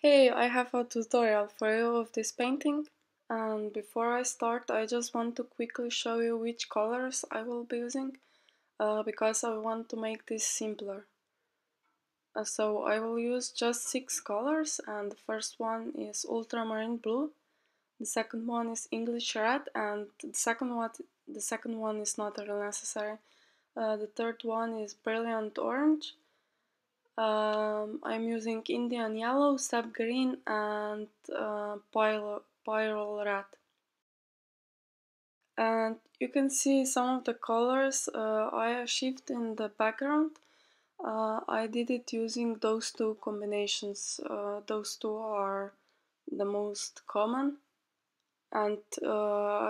Hey, I have a tutorial for you of this painting, and before I start I just want to quickly show you which colors I will be using because I want to make this simpler. So I will use just 6 colors, and the first one is ultramarine blue, the second one is English red, and the second one is not really necessary. The third one is brilliant orange. I'm using Indian yellow, sap green, and pyrrole red. And you can see some of the colors I achieved in the background. I did it using those 2 combinations. Those 2 are the most common. And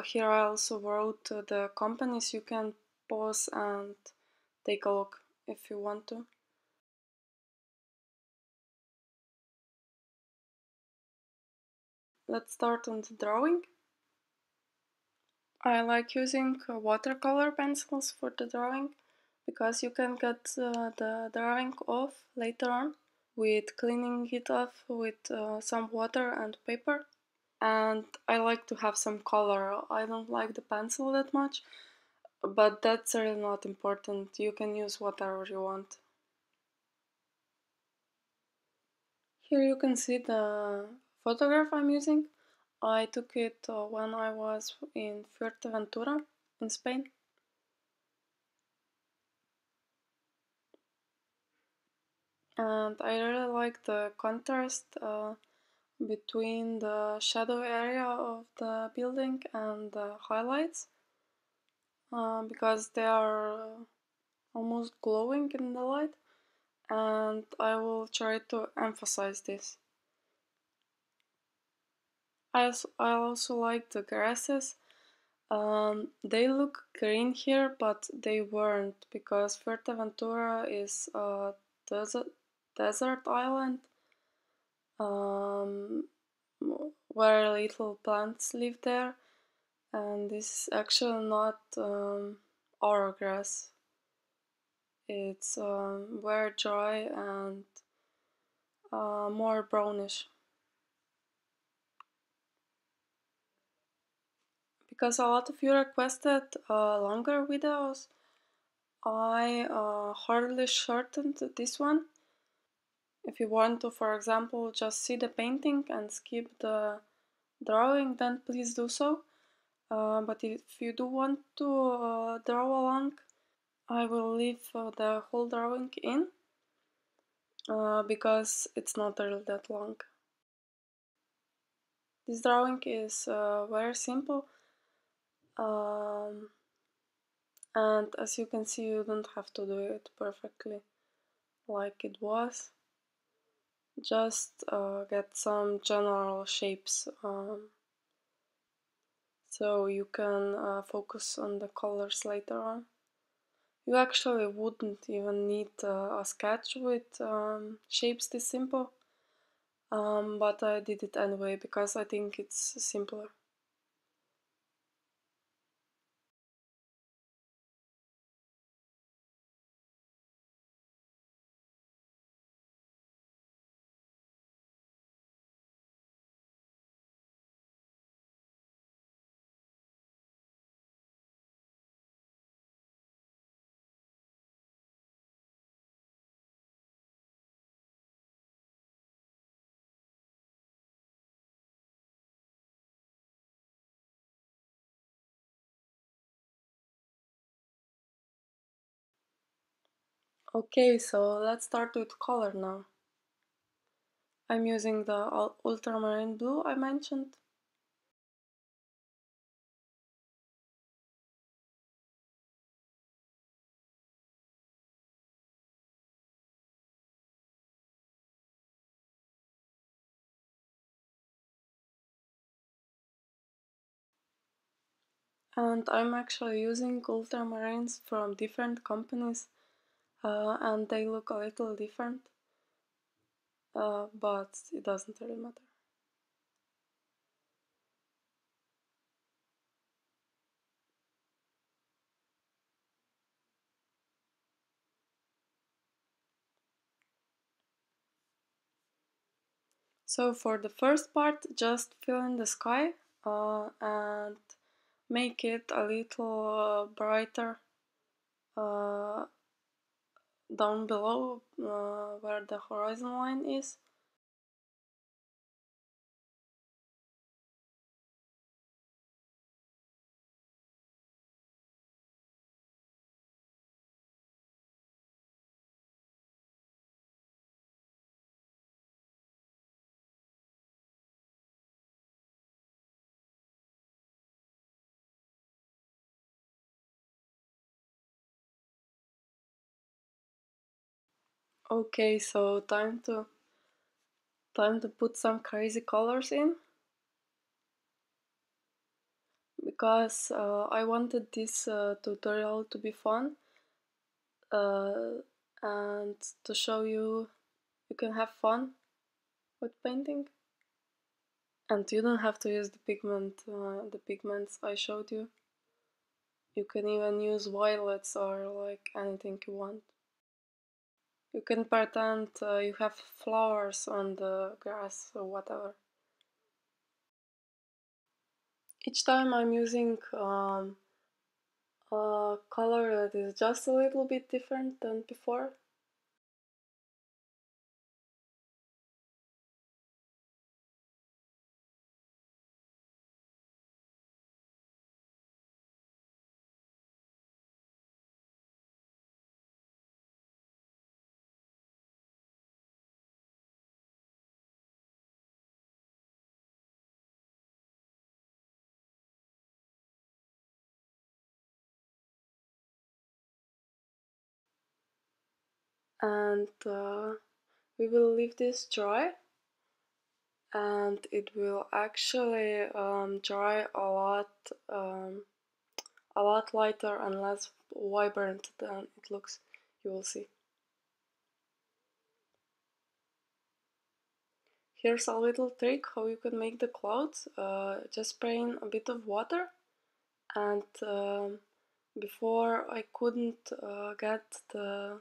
here I also wrote the companies. You can pause and take a look if you want to. Let's start on the drawing. I like using watercolor pencils for the drawing because you can get the drawing off later on with cleaning it off with some water and paper. And I like to have some color. I don't like the pencil that much, but that's really not important. You can use whatever you want. Here you can see the photograph I'm using. I took it when I was in Fuerteventura in Spain. And I really like the contrast between the shadow area of the building and the highlights because they are almost glowing in the light, and I will try to emphasize this. I also like the grasses. They look green here, but they weren't, because Fuerteventura is a desert island where little plants live there, and this is actually not our grass. It's very dry and more brownish. Because a lot of you requested longer videos, I hardly shortened this one. If you want to, for example, just see the painting and skip the drawing, then please do so. But if you do want to draw along, I will leave the whole drawing in because it's not really that long. This drawing is very simple. And as you can see, you don't have to do it perfectly like it was. Just get some general shapes so you can focus on the colors later on. You actually wouldn't even need a sketch with shapes this simple, but I did it anyway because I think it's simpler. Okay, so let's start with color now. I'm using the ultramarine blue I mentioned. And I'm actually using ultramarines from different companies. And they look a little different, but it doesn't really matter. So for the first part, just fill in the sky and make it a little brighter down below where the horizon line is. Okay, so time to put some crazy colors in, because I wanted this tutorial to be fun and to show you can have fun with painting, and you don't have to use the pigments I showed you. You can even use violets or like anything you want. You can pretend you have flowers on the grass or whatever. Each time I'm using a color that is just a little bit different than before. And we will leave this dry, and it will actually dry a lot lighter and less vibrant than it looks. You will see. Here's a little trick how you can make the clouds. Just spray in a bit of water, and before I couldn't get the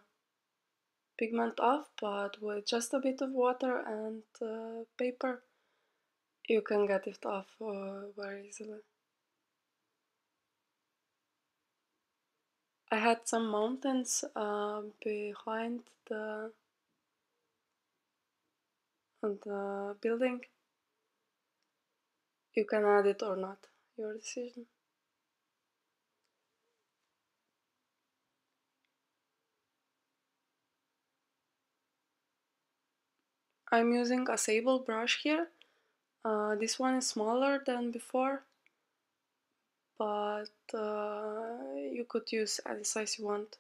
pigment off, but with just a bit of water and paper you can get it off very easily. I had some mountains behind the building. You can add it or not, your decision. I'm using a sable brush here. This one is smaller than before, but you could use any size you want.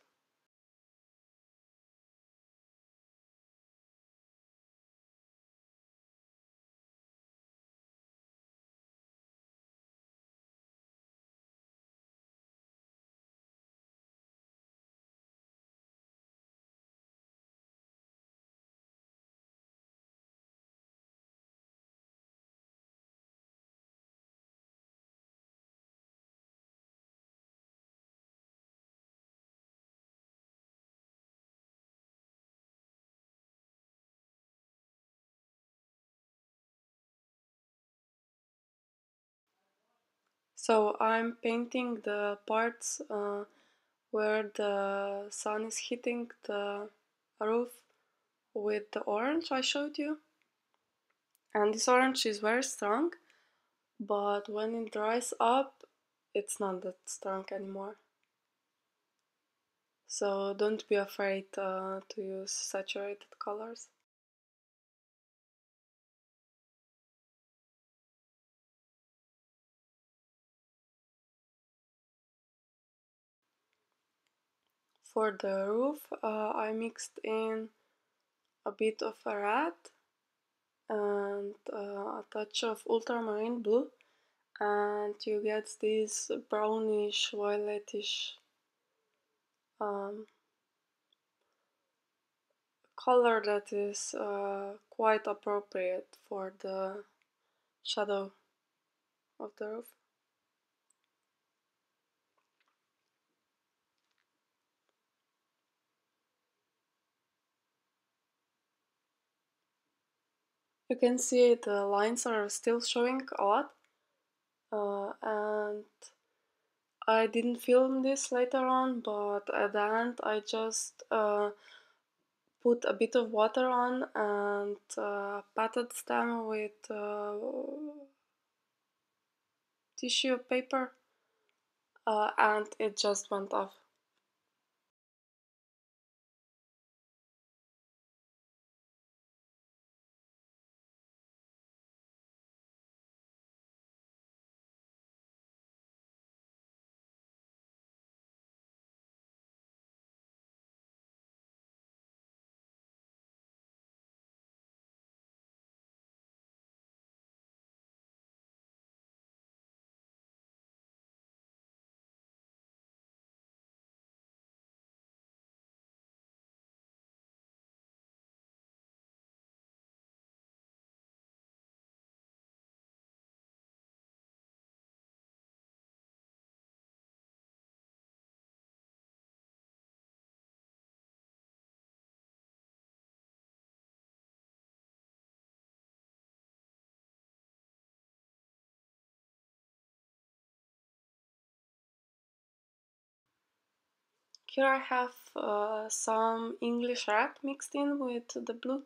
So I'm painting the parts where the sun is hitting the roof with the orange I showed you. And this orange is very strong, but when it dries up, it's not that strong anymore. So don't be afraid to use saturated colors. For the roof, I mixed in a bit of a red and a touch of ultramarine blue, and you get this brownish, violetish color that is quite appropriate for the shadow of the roof. You can see the lines are still showing a lot, and I didn't film this later on, but at the end I just put a bit of water on and patted them with tissue paper, and it just went off. Here I have some English red mixed in with the blue,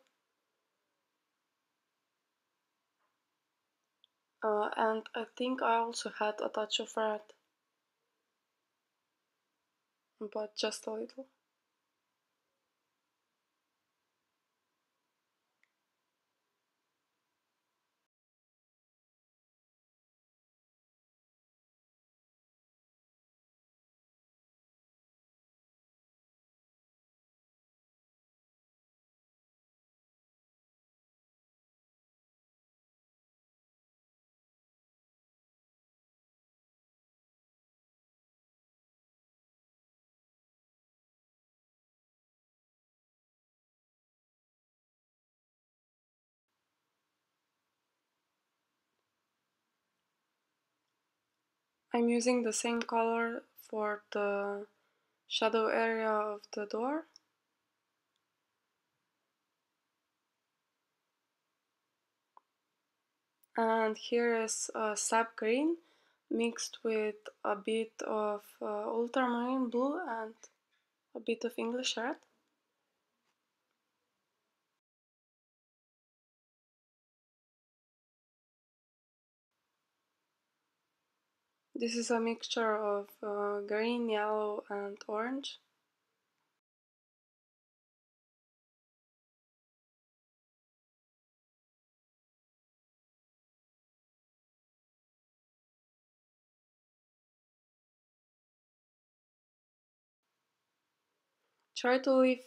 and I think I also had a touch of red, but just a little. I'm using the same color for the shadow area of the door. And here is sap green mixed with a bit of ultramarine blue and a bit of English red. This is a mixture of green, yellow, and orange. Try to leave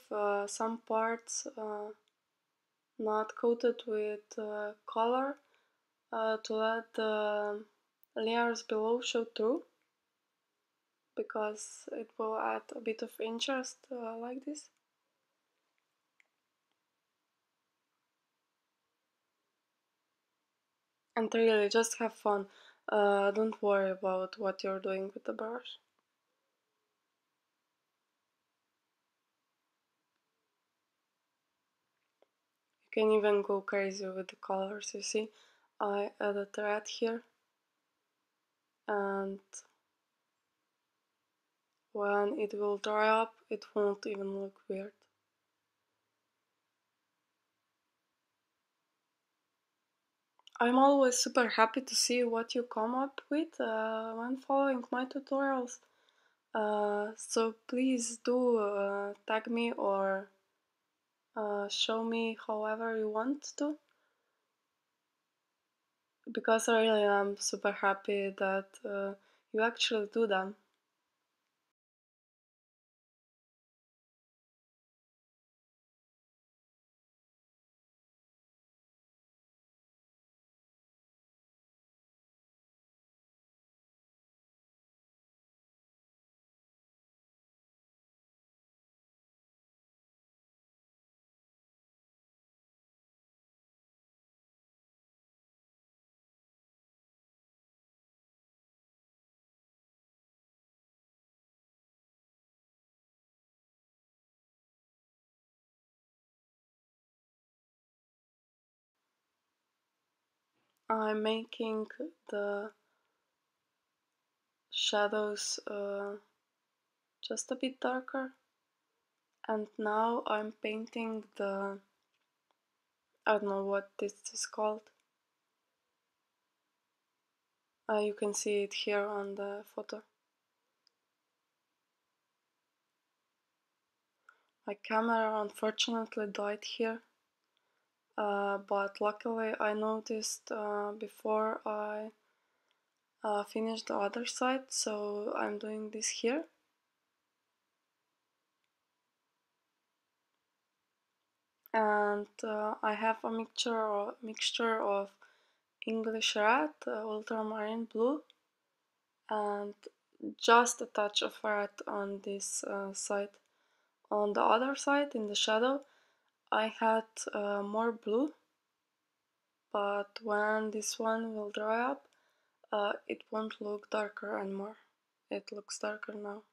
some parts not coated with color to let the layers below show through, because it will add a bit of interest like this. And really, just have fun. Don't worry about what you're doing with the brush. You can even go crazy with the colors, you see. I added red here. And when it will dry up, it won't even look weird. I'm always super happy to see what you come up with when following my tutorials. So please do tag me or show me however you want to, because I really am super happy that you actually do them. I'm making the shadows just a bit darker, and now I'm painting the, I don't know what this is called. You can see it here on the photo. My camera unfortunately died here, but luckily I noticed before I finished the other side, so I'm doing this here. And I have a mixture of English red, ultramarine blue, and just a touch of red on this side. On the other side, in the shadow, I had more blue, but when this one will dry up, it won't look darker anymore. It looks darker now.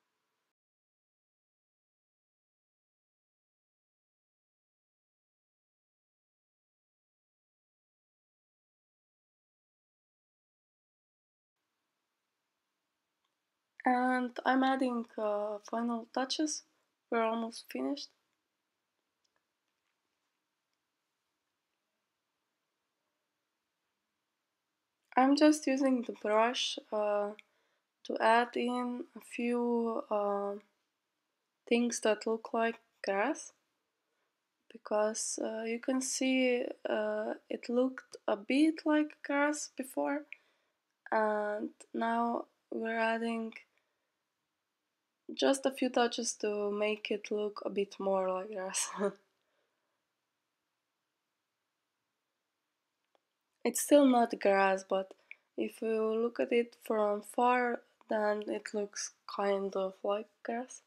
And I'm adding final touches. We're almost finished. I'm just using the brush to add in a few things that look like grass, because you can see it looked a bit like grass before, and now we're adding just a few touches to make it look a bit more like grass. It's still not grass, but if you look at it from far, then it looks kind of like grass.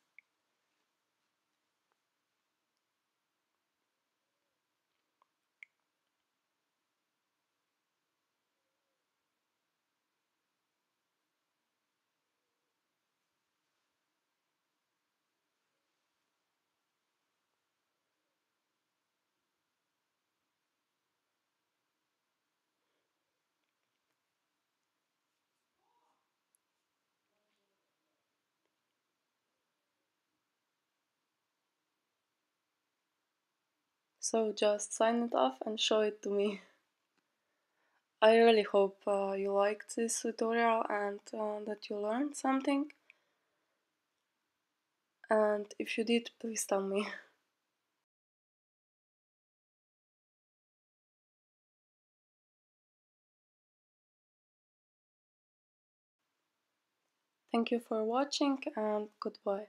So just sign it off and show it to me. I really hope you liked this tutorial and that you learned something. And if you did, please tell me. Thank you for watching, and goodbye.